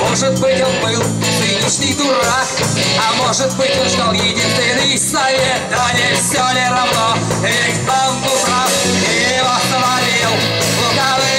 Может быть, он был нынешний дурак, а может быть, он ждал единственный совет. Да не все ли равно, ведь он был прав, и его остановил лукавый.